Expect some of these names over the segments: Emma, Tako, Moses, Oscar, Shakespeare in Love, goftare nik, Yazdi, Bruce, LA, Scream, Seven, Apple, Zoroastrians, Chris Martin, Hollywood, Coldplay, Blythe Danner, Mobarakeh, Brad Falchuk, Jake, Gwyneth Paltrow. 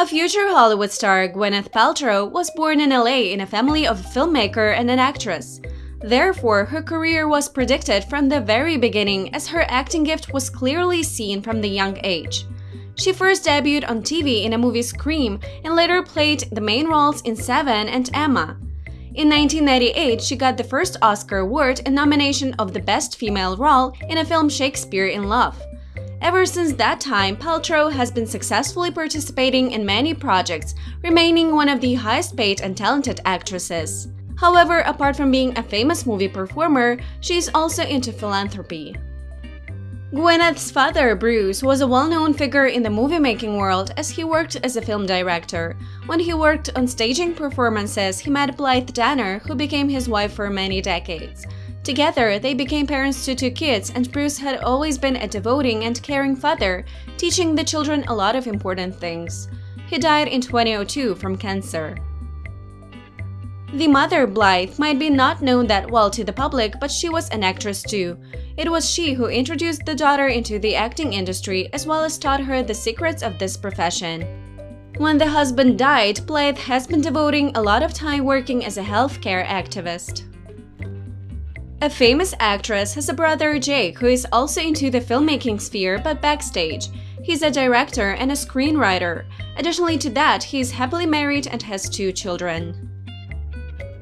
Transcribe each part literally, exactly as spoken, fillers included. A future Hollywood star, Gwyneth Paltrow, was born in L A in a family of a filmmaker and an actress. Therefore, her career was predicted from the very beginning, as her acting gift was clearly seen from the young age. She first debuted on T V in a movie Scream and later played the main roles in Seven and Emma. In nineteen ninety-eight, she got the first Oscar award and nomination of the Best Female Role in a film Shakespeare in Love. Ever since that time, Paltrow has been successfully participating in many projects, remaining one of the highest-paid and talented actresses. However, apart from being a famous movie performer, she is also into philanthropy. Gwyneth's father, Bruce, was a well-known figure in the movie-making world as he worked as a film director. When he worked on staging performances, he met Blythe Danner, who became his wife for many decades. Together, they became parents to two kids, and Bruce had always been a devoting and caring father, teaching the children a lot of important things. He died in twenty oh two from cancer. The mother, Blythe, might be not known that well to the public, but she was an actress too. It was she who introduced the daughter into the acting industry, as well as taught her the secrets of this profession. When the husband died, Blythe has been devoting a lot of time working as a healthcare activist. A famous actress has a brother, Jake, who is also into the filmmaking sphere, but backstage. He's a director and a screenwriter. Additionally to that, he is happily married and has two children.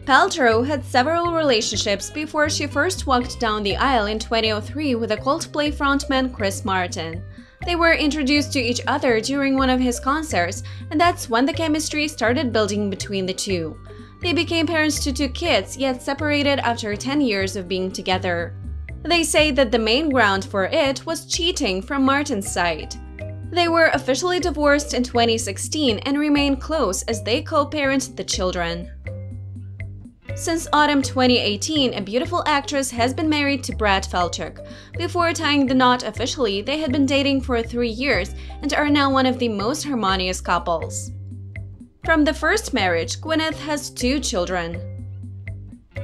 Paltrow had several relationships before she first walked down the aisle in twenty oh three with a Coldplay frontman Chris Martin. They were introduced to each other during one of his concerts, and that's when the chemistry started building between the two. They became parents to two kids, yet separated after ten years of being together. They say that the main ground for it was cheating from Martin's side. They were officially divorced in twenty sixteen and remain close as they co-parent the children. Since autumn twenty eighteen, a beautiful actress has been married to Brad Falchuk. Before tying the knot officially, they had been dating for three years and are now one of the most harmonious couples. From the first marriage, Gwyneth has two children.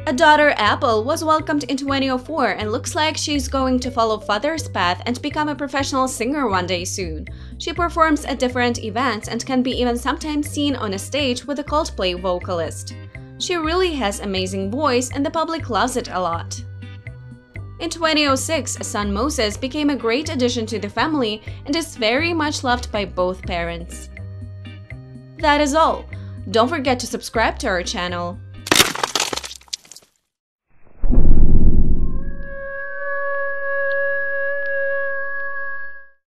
A daughter, Apple, was welcomed in twenty oh four and looks like she's going to follow father's path and become a professional singer one day soon. She performs at different events and can be even sometimes seen on a stage with a Coldplay vocalist. She really has amazing voice and the public loves it a lot. In twenty oh six, a son, Moses, became a great addition to the family and is very much loved by both parents. That is all. Don't forget to subscribe to our channel.